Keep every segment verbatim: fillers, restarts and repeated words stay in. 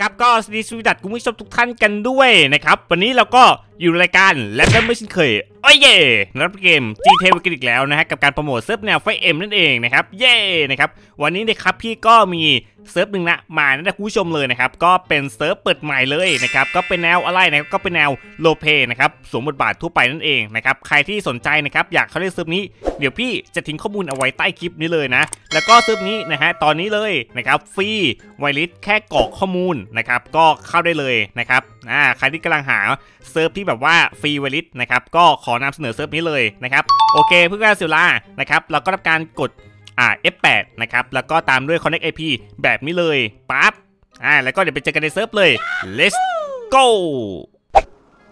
นะครับก็สวัสดีคุณผู้ชมทุกท่านกันด้วยนะครับวันนี้เราก็อยู่รายการและก็ไม่ชินเคยโอ้ยเย่รับเกม จี ที เอ กันอีกแล้วนะฮะกับการโปรโมทเซิร์ฟแนวไฟเอ็มนั่นเองนะครับเย่นะครับวันนี้นะครับพี่ก็มีเซิร์ฟหนึ่งนะมานะคุณผู้ชมเลยนะครับก็เป็นเซิร์ฟเปิดใหม่เลยนะครับก็เป็นแนวอะไรนะก็เป็นแนวโลเพนะครับสวมบทบาททั่วไปนั่นเองนะครับใครที่สนใจนะครับอยากเข้าเล่นเซิร์ฟนี้เดี๋ยวพี่จะทิ้งข้อมูลเอาไว้ใต้คลิปนี้เลยนะแล้วก็เซิร์ฟนี้นะฮะตอนนี้เลยนะครับฟรีไวลิสแค่กรอกข้อมูลนะครับก็เข้าได้เลยนะครับอ่าใครที่กำลังหาเซิร์ฟที่แบบว่าฟรีไวลิสนะครับก็ขอนำเสนอเซิร์ฟนี้เลยนะครับโอเคเพื่อนๆสิวลานะครับเราก็รับการกดเอฟ แปด นะครับแล้วก็ตามด้วย Connect ไอ พี แบบนี้เลยปั๊บอ่าแล้วก็เดี๋ยวไปเจอกันในเซิร์ฟเลย let's go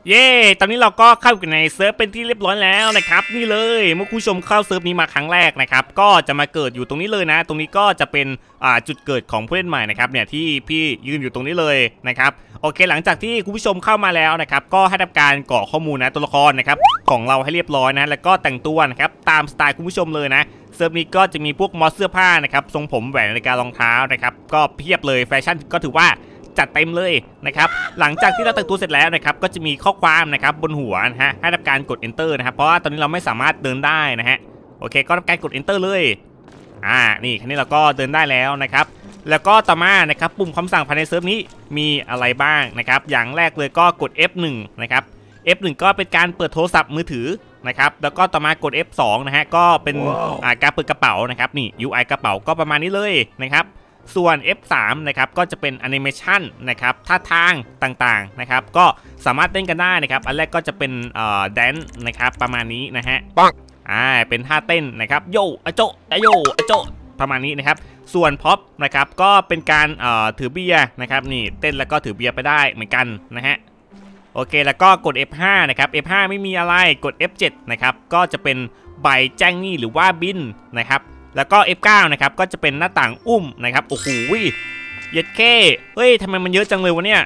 เย่ตอนนี้เราก็เข้าอยู่ในเซิร์ฟเป็นที่เรียบร้อยแล้วนะครับนี่เลยเมื่อคุณผู้ชมเข้าเซิร์ฟนี้มาครั้งแรกนะครับก็จะมาเกิดอยู่ตรงนี้เลยนะตรงนี้ก็จะเป็นอ่าจุดเกิดของผู้เล่นใหม่นะครับเนี่ยที่พี่ยืนอยู่ตรงนี้เลยนะครับโอเคหลังจากที่คุณผู้ชมเข้ามาแล้วนะครับก็ให้ทำการกรอกข้อมูลนะตัวละครนะครับของเราให้เรียบร้อยนะแล้วก็แต่งตัวนะครับตามสไตล์คุณผู้ชมเลยนะเซิร์ฟนี้ก็จะมีพวกมอสเสื้อผ้านะครับทรงผมแหวนนาฬิการองเท้านะครับก็เพียบเลยแฟชั่นก็ถือว่าจัดเต็มเลยนะครับหลังจากที่เราแต่งตัวเสร็จแล้วนะครับก็จะมีข้อความนะครับบนหัวนะฮะให้ทำการกด enter นะครับเพราะว่าตอนนี้เราไม่สามารถเดินได้นะฮะโอเคก็ทำการกด enter เลยอ่านี่ครั้นี้เราก็เดินได้แล้วนะครับแล้วก็ต่อมานะครับปุ่มคำสั่งภายในเซิร์ฟนี้มีอะไรบ้างนะครับอย่างแรกเลยก็กด เอฟ หนึ่ง นะครับ เอฟ หนึ่ง ก็เป็นการเปิดโทรศัพท์มือถือนะครับแล้วก็ต่อมากด เอฟ สอง นะฮะก็เป็น wow. การเปิดกระเป๋านะครับนี่ ยู ไอ กระเป๋าก็ประมาณนี้เลยนะครับส่วน เอฟ สาม นะครับก็จะเป็นแอนิเมชันนะครับท่าทางต่างๆนะครับก็สามารถเต้นกันได้นะครับอันแรกก็จะเป็นแดนซ์นะครับประมาณนี้นะฮะปังอ่าเป็นท่าเต้นนะครับโยอโจโยอโจประมาณนี้นะครับส่วนพ็อปนะครับก็เป็นการถือเบียร์นะครับนี่เต้นแล้วก็ถือเบียร์ไปได้เหมือนกันนะฮะโอเคแล้วก็กด เอฟ ห้า นะครับ เอฟ ห้า ไม่มีอะไรกด เอฟ เจ็ด นะครับก็จะเป็นใบแจ้งหนี้หรือว่าบินนะครับแล้วก็ เอฟ เก้า นะครับก็จะเป็นหน้าต่างอุ้มนะครับโอ้โหเย็ดเค้เฮ้ยทำไมมันเยอะจังเลยวะเนี่ย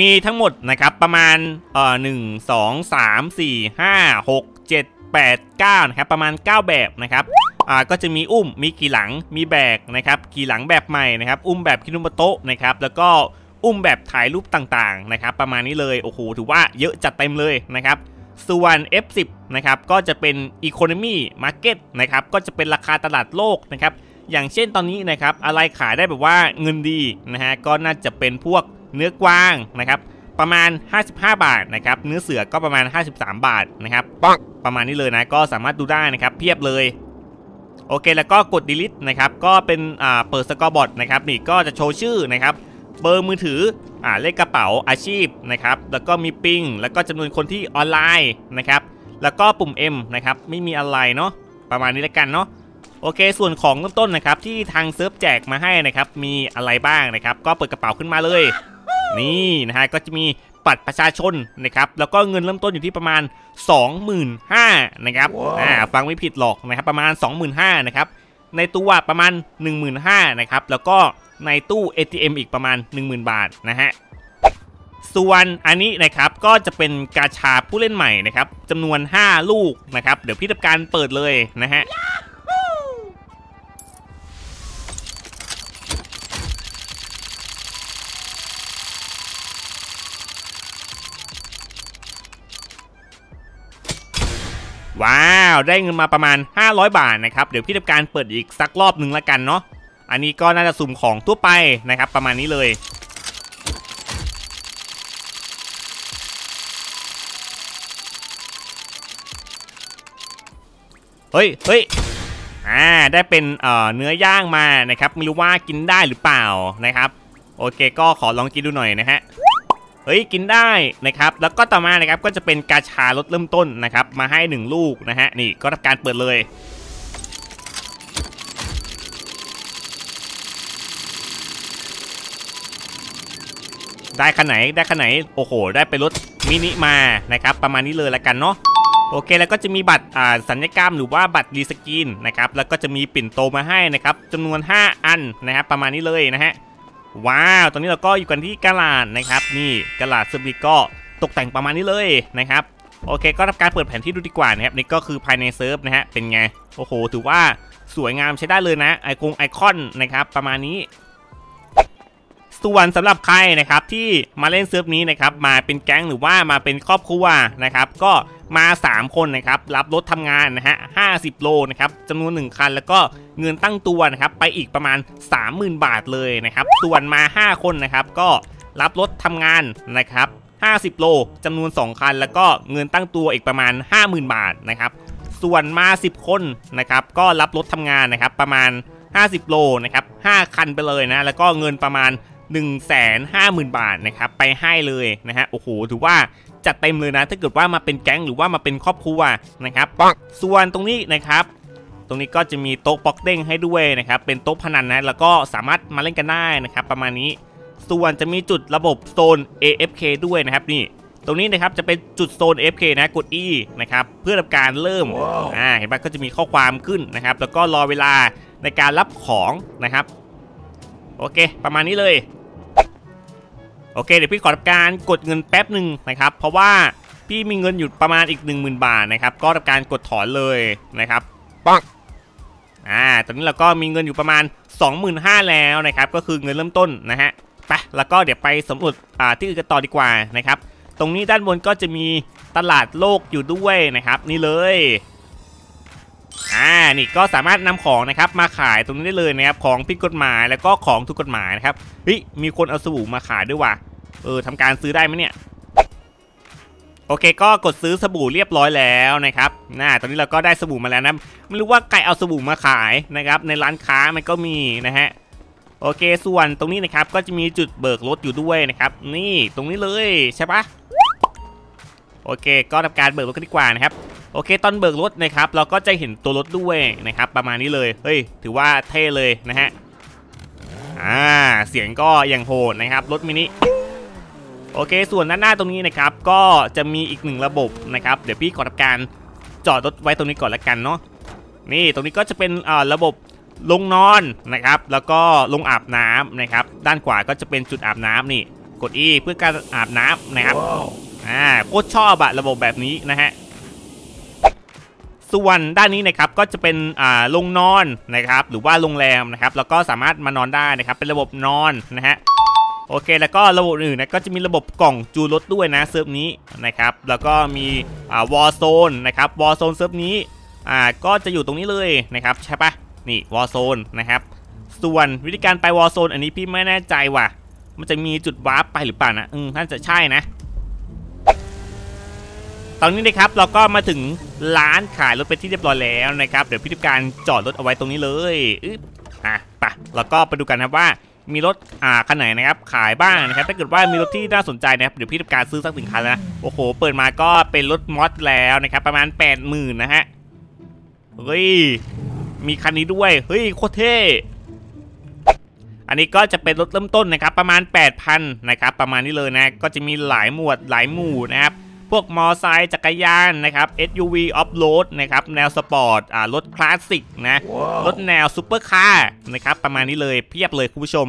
มีทั้งหมดนะครับประมาณเอ่อหนึ่งสองสามสี่ห้าหกเจ็ดแปดเก้านะครับประมาณเก้าแบบนะครับอ่าก็จะมีอุ้มมีกี่หลังมีแบกนะครับกี่หลังแบบใหม่นะครับอุ้มแบบคินุมโตะนะครับแล้วก็อุ้มแบบถ่ายรูปต่างๆนะครับประมาณนี้เลยโอ้โหถือว่าเยอะจัดเต็มเลยนะครับส่วน เอฟ สิบ นะครับก็จะเป็น Economy Market นะครับก็จะเป็นราคาตลาดโลกนะครับอย่างเช่นตอนนี้นะครับอะไรขายได้แบบว่าเงินดีนะฮะก็น่าจะเป็นพวกเนื้อกวางนะครับประมาณห้าสิบห้าบาทนะครับเนื้อเสือก็ประมาณห้าสิบสามบาทนะครับประมาณนี้เลยนะก็สามารถดูได้นะครับเพียบเลยโอเคแล้วก็กด delete นะครับก็เป็นอ่าเปิดสกอร์บอร์ดนะครับนี่ก็จะโชว์ชื่อนะครับเบอร์มือถืออ่าเลขกระเป๋าอาชีพนะครับแล้วก็มีปิงแล้วก็จำนวนคนที่ออนไลน์นะครับแล้วก็ปุ่ม M นะครับไม่มีอะไรเนาะประมาณนี้แล้วกันเนาะโอเคส่วนของเริ่มต้นนะครับที่ทางเซิร์ฟแจกมาให้นะครับมีอะไรบ้างนะครับก็เปิดกระเป๋าขึ้นมาเลยนี่นะฮะก็จะมีบัตรประชาชนนะครับแล้วก็เงินเริ่มต้นอยู่ที่ประมาณ สองหมื่นห้าพัน นะครับ wow. อ่าฟังไม่ผิดหรอกนะครับประมาณ สองหมื่นห้าพัน นะครับในตัวประมาณ หนึ่งหมื่นห้าพัน นะครับแล้วก็ในตู้ เอ ที เอ็ม อีกประมาณ หนึ่งหมื่น บาทนะฮะส่วนอันนี้นะครับก็จะเป็นกาชาผู้เล่นใหม่นะครับจำนวนห้าลูกนะครับเดี๋ยวพี่ทำการเปิดเลยนะฮะว้าวได้เงินมาประมาณห้าร้อยบาทนะครับเดี๋ยวพี่ทำการเปิดอีกสักรอบหนึ่งละกันเนาะอันนี้ก็น่าจะสุ่มของทั่วไปนะครับประมาณนี้เลยเฮ้ยเฮ้ยอ่าได้เป็นเอ่อเนื้อย่างมานะครับไม่รู้ว่ากินได้หรือเปล่านะครับโอเคก็ขอลองกินดูหน่อยนะฮะเฮ้ยกินได้นะครับแล้วก็ต่อมานะครับก็จะเป็นกาชาลดเริ่มต้นนะครับมาให้หนึ่งลูกนะฮะนี่ก็ทำการเปิดเลยได้ขนาดไหนได้ขนาดไหนโอ้โหได้ไปรถมินิมานะครับประมาณนี้เลยละกันเนาะโอเคแล้วก็จะมีบัตรอ่าสัญญกรรมหรือว่าบัตรรีสกินนะครับแล้วก็จะมีปิ่นโตมาให้นะครับจำนวนห้าอันนะครับประมาณนี้เลยนะฮะว้าวตอนนี้เราก็อยู่กันที่กาลาดนะครับนี่กาลาดซึ่งนี่ก็ตกแต่งประมาณนี้เลยนะครับโอเคก็รับการเปิดแผนที่ดูดีกว่านะครับนี่ก็คือภายในเซิร์ฟนะฮะเป็นไงโอ้โหถือว่าสวยงามใช้ได้เลยนะไอคอนไอคอนนะครับประมาณนี้ ส่วนสำหรับใครนะครับที่มาเล่นเซิร์ฟนี้นะครับมาเป็นแก๊งหรือว่ามาเป็นครอบครัวนะครับก็มาสามคนนะครับรับรถทำงานนะฮะห้าสิบโลนะครับจำนวนหนึ่งคันแล้วก็เงินตั้งตัวนะครับไปอีกประมาณ สามหมื่น บาทเลยนะครับส่วนมาห้าคนนะครับก็รับรถทำงานนะครับห้าสิบโลจำนวนสองคันแล้วก็เงินตั้งตัวอีกประมาณ ห้าหมื่น บาทนะครับส่วนมาสิบคนนะครับก็รับรถทำงานนะครับประมาณห้าสิบโลนะครับห้าคันไปเลยนะแล้วก็เงินประมาณ หนึ่งแสนห้าหมื่น บาทนะครับไปให้เลยนะฮะโอ้โหถือว่าจัดเต็มเลยนะถ้าเกิดว่ามาเป็นแก๊งหรือว่ามาเป็นครอบครัวนะครับส่วนตรงนี้นะครับตรงนี้ก็จะมีโต๊ะป๊อกเด้งให้ด้วยนะครับเป็นโต๊ะพนันนะแล้วก็สามารถมาเล่นกันได้นะครับประมาณนี้ส่วนจะมีจุดระบบโซน เอ เอฟ เค ด้วยนะครับนี่ตรงนี้นะครับจะเป็นจุดโซน เอ เอฟ เค นะกด E นะครับเพื่อทำการเริ่ม wow. อ่าเห็นปะก็จะมีข้อความขึ้นนะครับแล้วก็รอเวลาในการรับของนะครับโอเคประมาณนี้เลยโอเคเดี๋ยวพี่ขอทำการกดเงินแป๊บหนึ่งนะครับเพราะว่าพี่มีเงินอยู่ประมาณอีก หนึ่งหมื่น บาทนะครับก็ทำการกดถอนเลยนะครับปังอ่าตอนนี้เราก็มีเงินอยู่ประมาณ สองหมื่นห้าพัน แล้วนะครับก็คือเงินเริ่มต้นนะฮะไปแล้วก็เดี๋ยวไปสำรวจอ่าที่อื่นกันต่อดีกว่านะครับตรงนี้ด้านบนก็จะมีตลาดโลกอยู่ด้วยนะครับนี่เลยอ่านี่ก็สามารถนำของนะครับมาขายตรงนี้ได้เลยนะครับของผิดกฎหมายแล้วก็ของถูกกฎหมายนะครับเฮ้ยมีคนเอาสบู่มาขายด้วยว่ะเออทำการซื้อได้ไหมเนี่ยโอเคก็กดซื้อสบู่เรียบร้อยแล้วนะครับน่าตอนนี้เราก็ได้สบู่มาแล้วนะไม่รู้ว่าใครเอาสบู่มาขายนะครับในร้านค้ามันก็มีนะฮะโอเคส่วนตรงนี้นะครับก็จะมีจุดเบิกรถอยู่ด้วยนะครับนี่ตรงนี้เลยใช่ปะโอเคก็ทำการเบิกรถกันดีกว่านะครับโอเคตอนเบิกรถนะครับเราก็จะเห็นตัวรถด้วยนะครับประมาณนี้เลยเฮ้ยถือว่าเท่เลยนะฮะอ่าเสียงก็ยังโหดนะครับรถมินิโอเคส่วนด้านหน้าตรงนี้นะครับก็จะมีอีกหนึ่งระบบนะครับเดี๋ยวพี่ขอทำการจอดรถไว้ตรงนี้ก่อนละกันเนาะนี่ตรงนี้ก็จะเป็นอ่าระบบลงนอนนะครับแล้วก็ลงอาบน้ำนะครับด้านขวาก็จะเป็นจุดอาบน้ำนี่กด E เพื่อการอาบน้ำนะครับ wow. อ่าโคตรชอบอะระบบแบบนี้นะฮะส่วนด้านนี้นะครับก็จะเป็นอ่าลงนอนนะครับหรือว่าโรงแรมนะครับแล้วก็สามารถมานอนได้นะครับเป็นระบบนอนนะฮะโอเคแล้วก็ระบบอื่นนะก็จะมีระบบกล่องจูรถด้วยนะเซิร์ฟนี้นะครับแล้วก็มีอ่าวอลโซนนะครับวอลโซนเซิร์ฟนี้อ่าก็จะอยู่ตรงนี้เลยนะครับใช่ปะนี่วอลโซนนะครับส่วนวิธีการไปวอลโซนอันนี้พี่ไม่แน่ใจว่ะมันจะมีจุดวาร์ปไปหรือเปล่านะอืมน่าจะใช่นะตอนนี้นะครับเราก็มาถึงร้านขายรถเป็นที่เรียบร้อยแล้วนะครับเดี๋ยวพี่ทำการจอดรถเอาไว้ตรงนี้เลยอึ๊บอ่ะปะแล้วก็ไปดูกันนะว่ามีรถอ่าคันไหนนะครับขายบ้างนะครับถ้าเกิดว่ามีรถที่น่าสนใจนะครับเดี๋ยวพี่ทำการซื้อสักสินค้านะโอ้โหเปิดมาก็เป็นรถมอสแล้วนะครับประมาณ แปดหมื่น นะฮะเฮ้ยมีคันนี้ด้วยเฮ้ยโคตรเท่อันนี้ก็จะเป็นรถเริ่มต้นนะครับประมาณ แปดพัน นะครับประมาณนี้เลยนะก็จะมีหลายหมวดหลายหมู่นะครับพวกมอไซค์จักรยานนะครับ เอส ยู วี Offroad นะครับแนวสปอร์ตอ่ารถคลาสสิกนะ wow. รถแนวซูเปอร์คาร์นะครับประมาณนี้เลยเพียบเลยคุณผู้ชม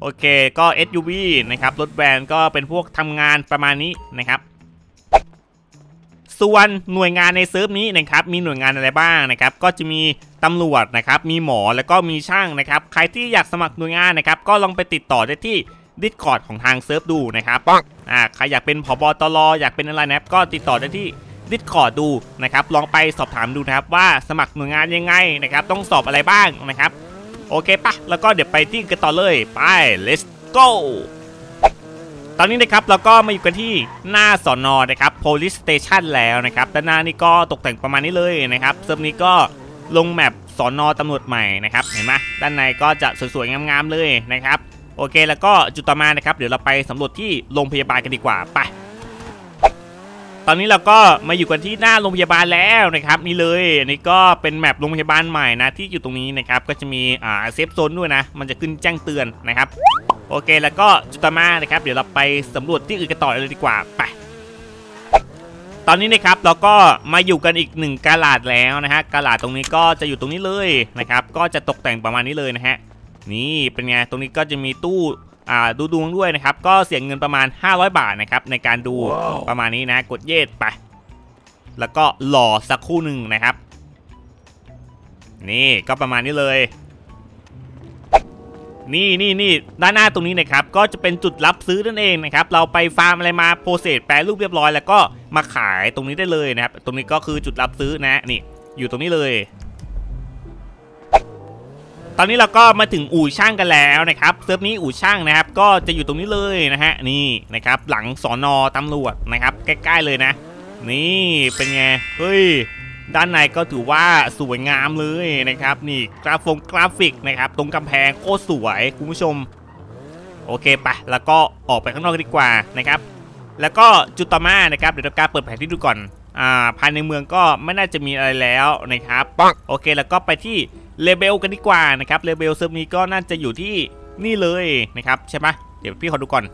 โอเคก็ เอส ยู วี นะครับรถแบรนด์ก็เป็นพวกทำงานประมาณนี้นะครับส่วนหน่วยงานในเซิร์ฟนี้นะครับมีหน่วยงานอะไรบ้างนะครับก็จะมีตำรวจนะครับมีหมอแล้วก็มีช่างนะครับใครที่อยากสมัครหน่วยงานนะครับก็ลองไปติดต่อได้ที่ Discord ของทางเซิร์ฟดูนะครับอ่าใครอยากเป็นผบ.ตร.อยากเป็นอะไรนะครับก็ติดต่อได้ที่ Discord ดูนะครับลองไปสอบถามดูนะครับว่าสมัครหน่วยงานยังไงนะครับต้องสอบอะไรบ้างนะครับโอเคปะแล้วก็เดี๋ยวไปที่กันต่อเลยไป let's goตอนนี้นะครับเราก็มาอยู่กันที่หน้าสอนอนะครับ police station แล้วนะครับด้านหน้านี่ก็ตกแต่งประมาณนี้เลยนะครับเซิร์ฟนี้ก็ลงแมปสอนอตำรวจใหม่นะครับเห็นไหมด้านในก็จะสวยๆงามๆเลยนะครับโอเคแล้วก็จุดต่อมานะครับเดี๋ยวเราไปสำรวจที่โรงพยาบาลกันดีกว่าไปตอนนี้เราก็มาอยู่กันที่หน้าโรงพยาบาลแล้วนะครับนี่เลยอันนี้ก็เป็นแมปโรงพยาบาลใหม่นะที่อยู่ตรงนี้นะครับก็จะมีอ่าเซฟโซนด้วยนะมันจะขึ้นแจ้งเตือนนะครับโอเคแล้วก็จุดต่อมานะครับเดี๋ยวเราไปสำรวจที่อื่นกันต่อเลยดีกว่าไปตอนนี้นะครับเราก็มาอยู่กันอีกหนึ่งกาลาดแล้วนะฮะกาลาดตรงนี้ก็จะอยู่ตรงนี้เลยนะครับก็จะตกแต่งประมาณนี้เลยนะฮะนี่เป็นไงตรงนี้ก็จะมีตู้อ่าดูดวงด้วยนะครับก็เสียเงินประมาณห้าร้อยบาทนะครับในการดู wow. ประมาณนี้นะกดเย็ดไปแล้วก็หล่อสักคู่หนึ่งนะครับนี่ก็ประมาณนี้เลย นี่นี่นี่ด้านหน้าตรงนี้นะครับก็จะเป็นจุดรับซื้อนั่นเองนะครับเราไปฟาร์มอะไรมาโปรเซสแปรรูปเรียบร้อยแล้วก็มาขายตรงนี้ได้เลยนะครับตรงนี้ก็คือจุดรับซื้อนะนี่อยู่ตรงนี้เลยตอนนี้เราก็มาถึงอู่ช่างกันแล้วนะครับเซิร์ฟนี้อู่ช่างนะครับก็จะอยู่ตรงนี้เลยนะฮะนี่นะครับหลังสอนอตำรวจนะครับใกล้ๆเลยนะนี่เป็นไงเฮ้ยด้านในก็ถือว่าสวยงามเลยนะครับนี่กราฟงกราฟิกนะครับตรงกำแพงโคตรสวยคุณผู้ชมโอเคไปแล้วก็ออกไปข้างนอกดีกว่านะครับแล้วก็จุดต่อมานะครับเดี๋ยวทำการเปิดแผนที่ดูก่อนอ่าภายในเมืองก็ไม่น่าจะมีอะไรแล้วนะครับโอเคแล้วก็ไปที่เลเบลกันดีกว่านะครับเลเบลเซิร์ฟนี้ก็น่าจะอยู่ที่นี่เลยนะครับใช่ไหมเดี๋ยวพี่ขอดูก่อน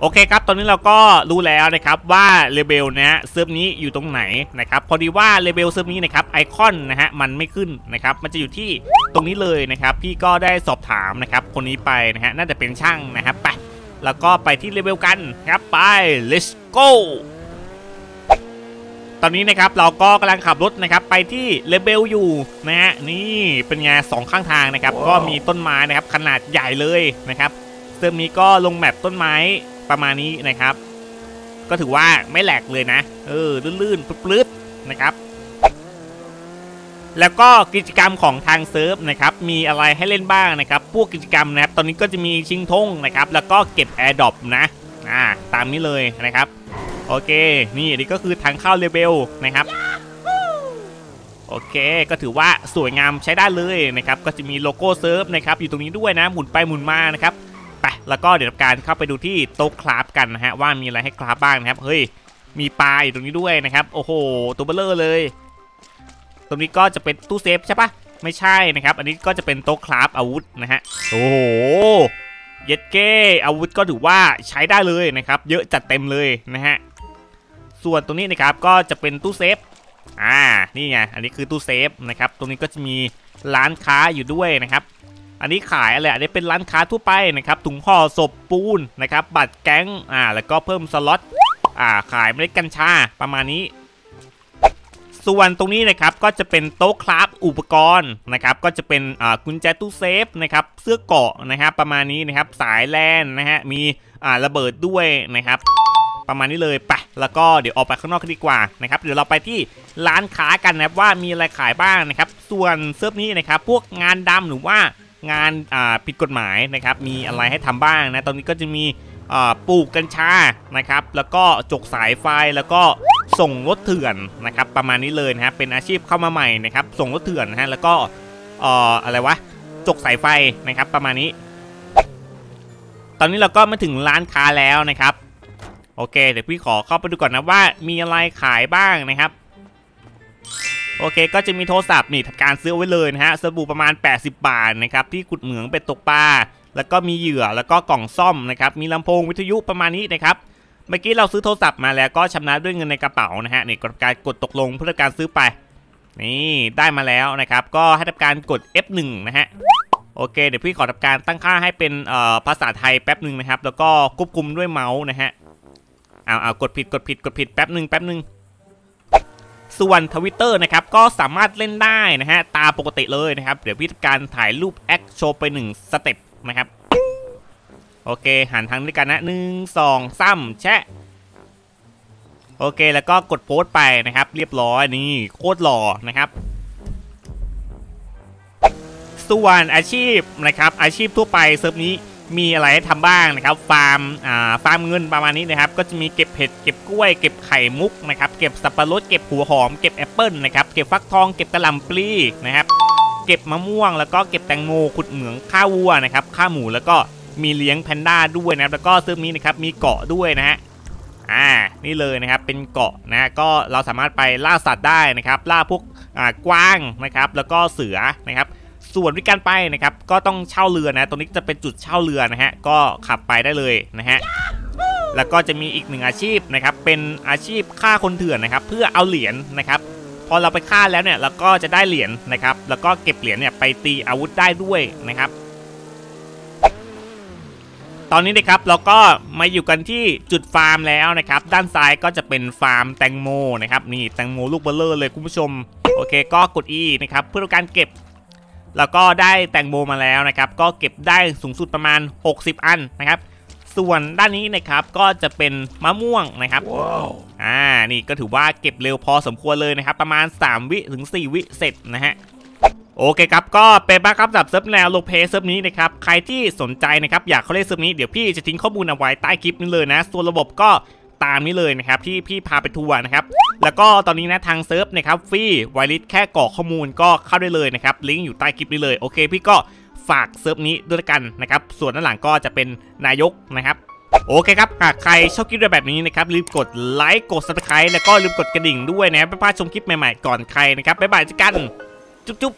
โอเคครับตอนนี้เราก็รู้แล้วนะครับว่าเลเบลนะฮะเซิร์ฟนี้อยู่ตรงไหนนะครับพอดีว่าเลเบลเซิร์ฟนี้นะครับไอคอนนะฮะมันไม่ขึ้นนะครับมันจะอยู่ที่ตรงนี้เลยนะครับพี่ก็ได้สอบถามนะครับคนนี้ไปนะฮะน่าจะเป็นช่างนะครับไปแล้วก็ไปที่เลเบลกันครับไป let's go ตอนนี้นะครับเราก็กำลังขับรถนะครับไปที่เลเบลอยู่นะฮะนี่เป็นไงสองข้างทางนะครับ wow. ก็มีต้นไม้นะครับขนาดใหญ่เลยนะครับเซิร์ฟนี้ก็ลงแมปต้นไม้ประมาณนี้นะครับก็ถือว่าไม่แหลกเลยนะเออลื่นๆปลื้ดๆนะครับแล้วก็กิจกรรมของทางเซิร์ฟนะครับมีอะไรให้เล่นบ้างนะครับพวกกิจกรรมนะครับตอนนี้ก็จะมีชิงธงนะครับแล้วก็เก็บแอร์ดรอปนะอ่าตามนี้เลยนะครับโอเคนี่นี่ก็คือทางเข้าเลเบลนะครับโอเคก็ถือว่าสวยงามใช้ได้เลยนะครับก็จะมีโลโก้เซิร์ฟนะครับอยู่ตรงนี้ด้วยนะหมุนไปหมุนมานะครับไปแล้วก็เดี๋ยวการเข้าไปดูที่โต๊ะคราฟกันนะฮะว่ามีอะไรให้คราฟบ้างนะครับเฮ้ยมีปลาอยู่ตรงนี้ด้วยนะครับโอ้โหตัวเบลเลอร์เลยตรงนี้ก็จะเป็นตู้เซฟใช่ปะไม่ใช่นะครับอันนี้ก็จะเป็นโต๊ะคราฟอาวุธนะฮะโอ้โหเย็ดเก้อาวุธก็ถือว่าใช้ได้เลยนะครับเยอะจัดเต็มเลยนะฮะส่วนตรงนี้นะครับก็จะเป็นตู้เซฟอ่านี่ไงอันนี้คือตู้เซฟนะครับตรงนี้ก็จะมีร้านค้าอยู่ด้วยนะครับอันนี้ขายอะไรอันนี้เป็นร้านค้าทั่วไปนะครับถุงห่อศพปูนนะครับบัตรแก๊งอ่าแล้วก็เพิ่มสล็อตอ่าขายเมล็ดกัญชาประมาณนี้ส่วนตรงนี้นะครับก็จะเป็นโต๊ะคราฟอุปกรณ์นะครับก็จะเป็นอ่ากุญแจตู้เซฟนะครับเสื้อเกราะนะครับประมาณนี้นะครับสายแลนนะฮะมีอ่าระเบิดด้วยนะครับประมาณนี้เลยไปแล้วก็เดี๋ยวออกไปข้างนอกดีกว่านะครับเดี๋ยวเราไปที่ร้านค้ากันนะครับว่ามีอะไรขายบ้างนะครับส่วนเซิร์ฟนี้นะครับพวกงานดำหรือว่างานผิดกฎหมายนะครับมีอะไรให้ทำบ้างนะตอนนี้ก็จะมีปลูกกัญชานะครับแล้วก็จกสายไฟแล้วก็ส่งรถเถื่อนนะครับประมาณนี้เลยนะฮะเป็นอาชีพเข้ามาใหม่นะครับส่งรถเถื่อนนะฮะแล้วก็อะไรวะจกสายไฟนะครับประมาณนี้ตอนนี้เราก็มาถึงร้านค้าแล้วนะครับโอเคเดี๋ยวพี่ขอเข้าไปดูก่อนนะว่ามีอะไรขายบ้างนะครับโอเคก็จะมีโทรศัพท์นี่ทำการซื้อไว้เลยนะฮะสบู่ประมาณแปดสิบบาทนะครับที่ขุดเหมืองเป็ดตกปลาแล้วก็มีเหยื่อแล้วก็กล่องซ่อมนะครับมีลำโพงวิทยุประมาณนี้นะครับเมื่อกี้เราซื้อโทรศัพท์มาแล้วก็ชำระด้วยเงินในกระเป๋านะฮะนี่กดการกดตกลงเพื่อการซื้อไปนี่ได้มาแล้วนะครับก็ให้ทำการกด เอฟ หนึ่ง นะฮะโอเคเดี๋ยวพี่ขอทำการตั้งค่าให้เป็นเอ่อภาษาไทยแป๊บหนึ่งนะครับแล้วก็ควบคุมด้วยเมาส์นะฮะเอาเอากดผิดกดผิดกดผิดแป๊บหนึ่งแป๊บหนึ่งส่วน Twitter นะครับก็สามารถเล่นได้นะฮะตาปกติเลยนะครับเดี๋ยวพี่ทำการถ่ายรูปแอคโชว์ไปหนึ่งสเต็ปนะครับโอเคหันทางด้วยกันนะหนึ่ง สอง สามแชะโอเคแล้วก็กดโพสต์ไปนะครับเรียบร้อยนี่โคตรหล่อนะครับส่วนอาชีพนะครับอาชีพทั่วไปเซิร์ฟนี้มีอะไรให้ทำบ้างนะครับฟาร์มอ่าฟาร์มเงินประมาณนี้นะครับก็จะมีเก็บเห็ดเก็บกล้วยเก็บไข่มุกนะครับเก็บสับปะรดเก็บหัวหอมเก็บแอปเปิ้ลนะครับเก็บฟักทองเก็บกระหล่ำปลีนะครับเก็บมะม่วงแล้วก็เก็บแตงโมขุดเหมืองฆ่าวัวนะครับฆ่าหมูแล้วก็มีเลี้ยงแพนด้าด้วยนะครับแล้วก็เซิร์ฟนี้นะครับมีเกาะด้วยนะฮะอ่านี่เลยนะครับเป็นเกาะนะก็เราสามารถไปล่าสัตว์ได้นะครับล่าพวกอ่ากวางนะครับแล้วก็เสือนะครับส่วนวิธีการไปนะครับก็ต้องเช่าเรือนะตรงนี้จะเป็นจุดเช่าเรือนะฮะก็ขับไปได้เลยนะฮะแล้วก็จะมีอีกหนึ่งอาชีพนะครับเป็นอาชีพฆ่าคนเถื่อนนะครับเพื่อเอาเหรียญนะครับพอเราไปฆ่าแล้วเนี่ยเราก็จะได้เหรียญนะครับแล้วก็เก็บเหรียญเนี่ยไปตีอาวุธได้ด้วยนะครับตอนนี้นะครับเราก็มาอยู่กันที่จุดฟาร์มแล้วนะครับด้านซ้ายก็จะเป็นฟาร์มแตงโมนะครับนี่แตงโมลูกเบลเลอร์เลยคุณผู้ชมโอเคก็กด อี นะครับเพื่อการเก็บ แล้วก็ได้แตงโมมาแล้วนะครับก็เก็บได้สูงสุดประมาณหกสิบอันนะครับส่วนด้านนี้นะครับก็จะเป็นมะม่วงนะครับ wow. อ่านี่ก็ถือว่าเก็บเร็วพอสมควรเลยนะครับประมาณสามวิถึงสี่วิเสร็จนะฮะโอเคครับก็เป็นบ้างครับสำหรับเซิร์ฟแนวโลเพเซิร์ฟนี้นะครับใครที่สนใจนะครับอยากเข้าเล่นเซิร์ฟนี้เดี๋ยวพี่จะทิ้งข้อมูลเอาไว้ใต้คลิปนี้เลยนะส่วนระบบก็ตามนี้เลยนะครับที่พี่พาไปทัวร์นะครับแล้วก็ตอนนี้นะทางเซิร์ฟนะครับฟรีไวลิสแค่กรอกข้อมูลก็เข้าได้เลยนะครับลิงก์อยู่ใต้คลิปนี้เลยโอเคพี่ก็ฝากเซิร์ฟนี้ด้วยกันนะครับส่วนด้านหลังก็จะเป็นนายกนะครับโอเคครับหากใครชอบคลิปแบบนี้นะครับลืมกดไลค์กด ซับสไครบ์ แล้วก็ลืมกดกระดิ่งด้วยนะเพื่อพาชมคลิปใหม่ๆก่อนใครนะครับบ๊ายบายเจอกันจุ๊บ